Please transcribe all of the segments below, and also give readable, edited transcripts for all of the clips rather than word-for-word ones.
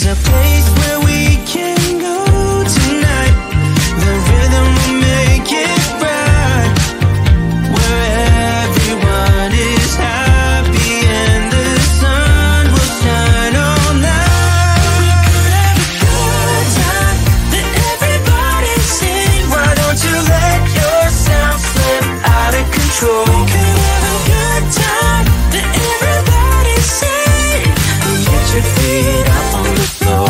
There's a place where we can go tonight. The rhythm will make it right, where everyone is happy and the sun will shine all night. We're having a good time, let everybody sing. Why don't you let yourself slip out of control? We could have a good time, let everybody sing. Get your feet up on the floor.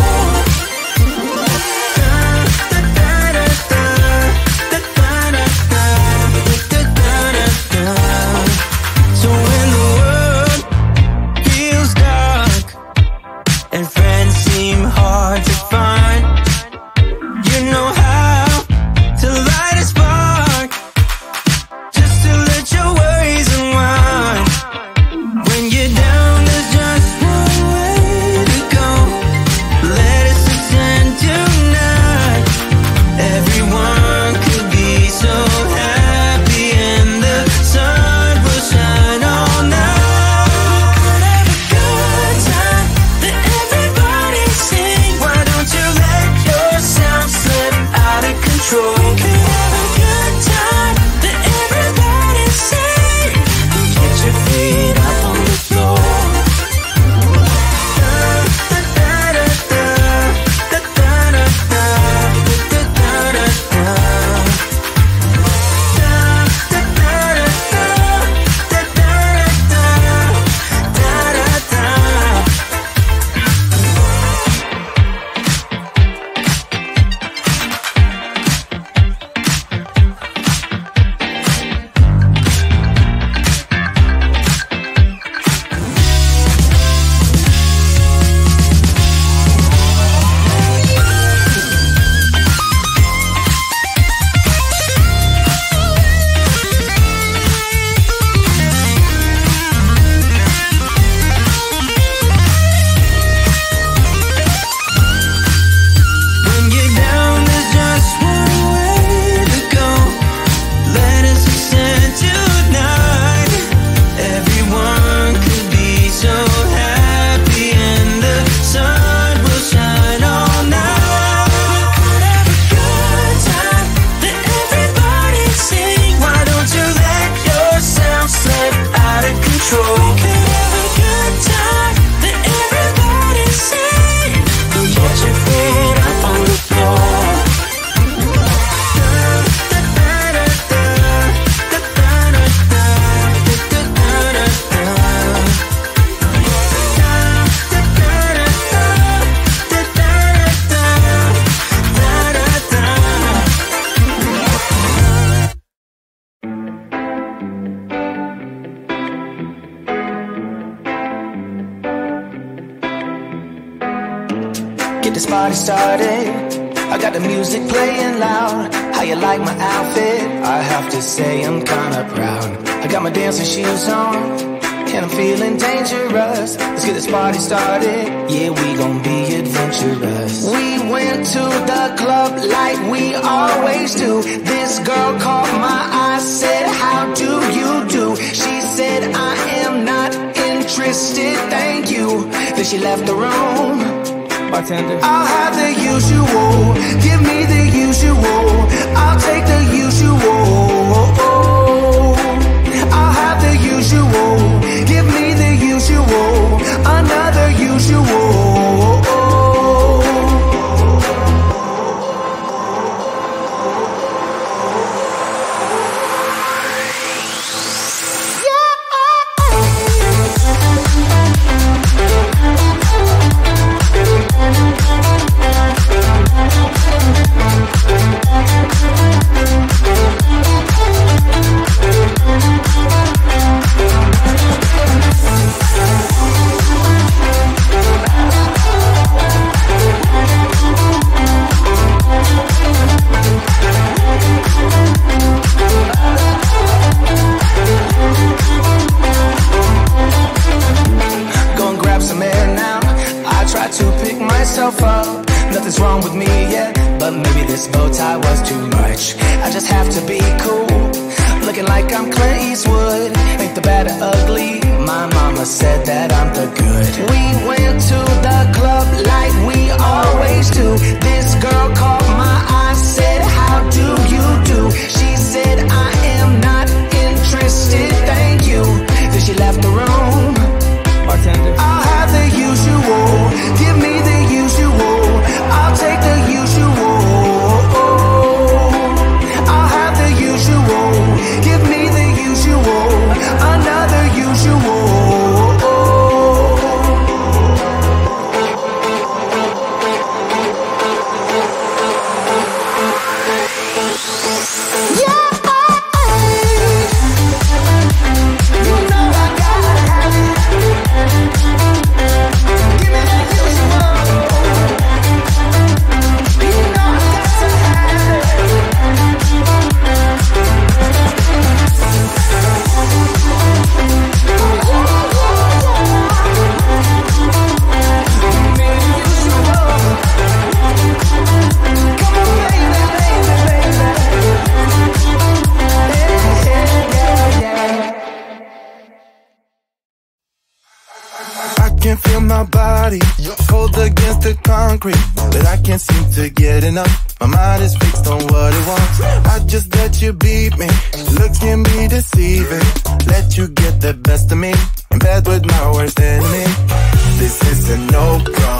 Get this party started, I got the music playing loud. How you like my outfit? I have to say I'm kinda proud. I got my dancing shoes on, and I'm feeling dangerous. Let's get this party started, yeah, we gon' be adventurous. We went to the club like we always do. This girl caught my eye, said, how do you do? She said, I am not interested, thank you. Then she left the room. Bartender. I'll have the usual, give me the usual, I'll take the usual. I'll have the usual, give me the usual, another usual. Nothing's wrong with me, yeah, but maybe this bow tie was too much. I just have to be cool, looking like I'm Clint Eastwood. Ain't the bad or ugly, my mama said that I'm the good. We went to the club like we stage two. This girl caught my eye, said, how do you do? She said, I am not interested, thank you. Then she left the room. Bartender, I'll have the usual. Give me the usual. I'll take the usual. I'll have the usual. Give me the usual. Another usual. But I can't seem to get enough. My mind is fixed on what it wants. I just let you beat me. Look at me deceiving. Let you get the best of me. In bed with my worst enemy. This is a no-go.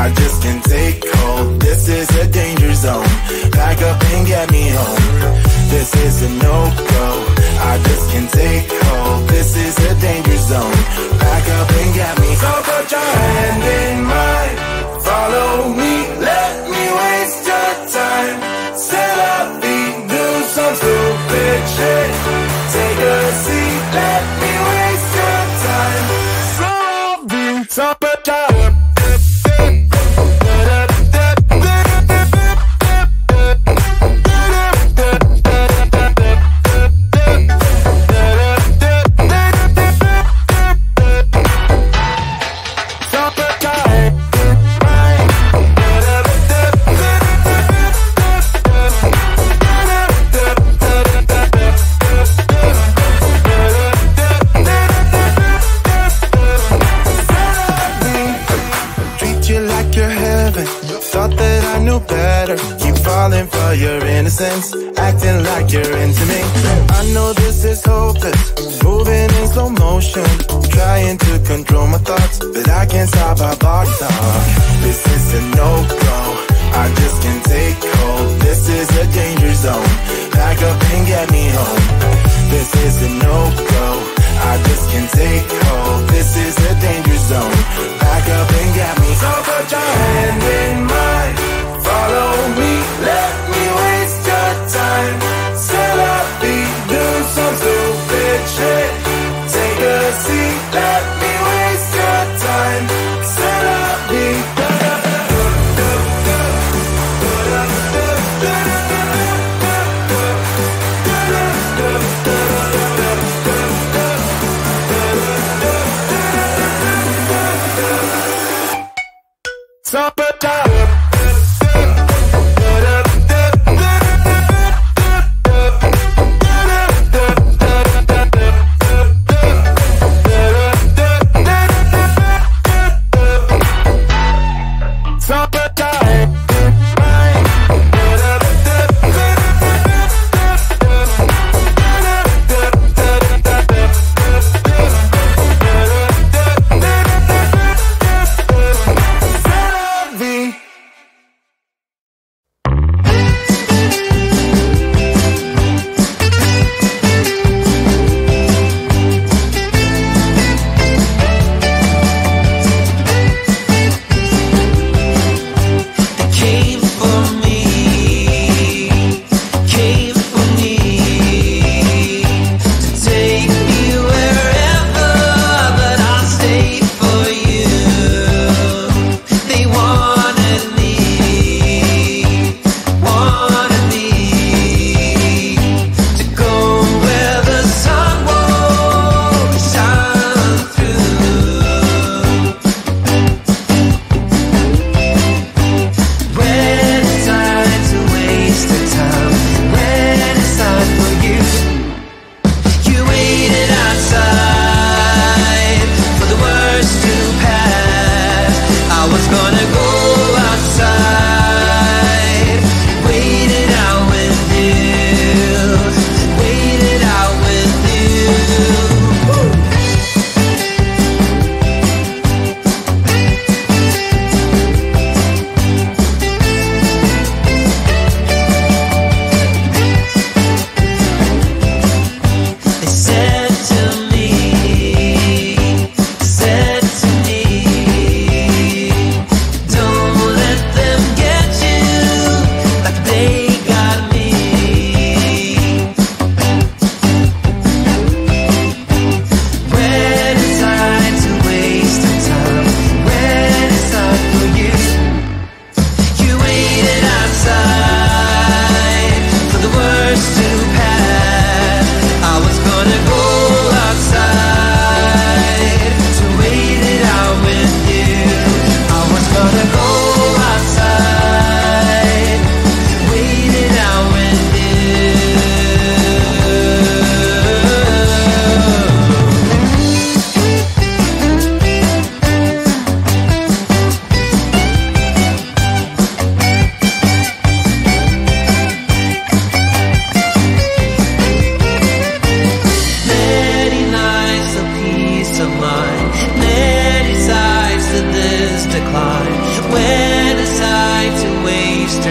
I just can't take hold. This is a danger zone. Back up and get me home. This is a no-go. I just can't take hold. This is a danger zone. Back up and get me home. So put your hand in mine. Follow me, let me waste your time. Set up feet, do some stupid shit. Take a seat, let me waste your time. So be top of time. Your innocence, acting like you're into me. I know this is hopeless, moving in slow motion, trying to control my thoughts, but I can't stop my body talk. This is a no-go, I just can't take hold. This is a danger zone, back up and get me home. This is a no-go, I just can't take hold. This is a danger zone, back up and get me home. So put your hand in mine, follow me, let me time. Still up, do some stupid shit. Take a seat, let me waste your time. Still up, stop it down.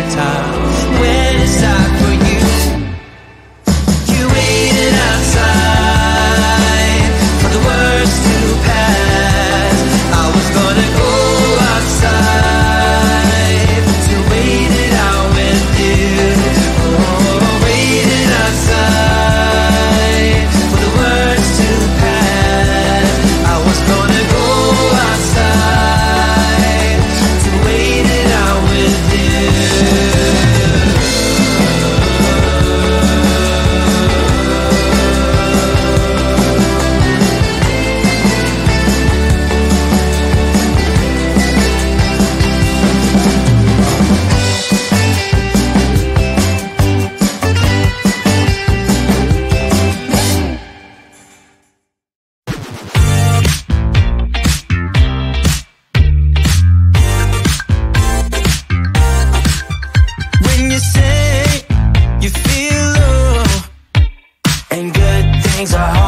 I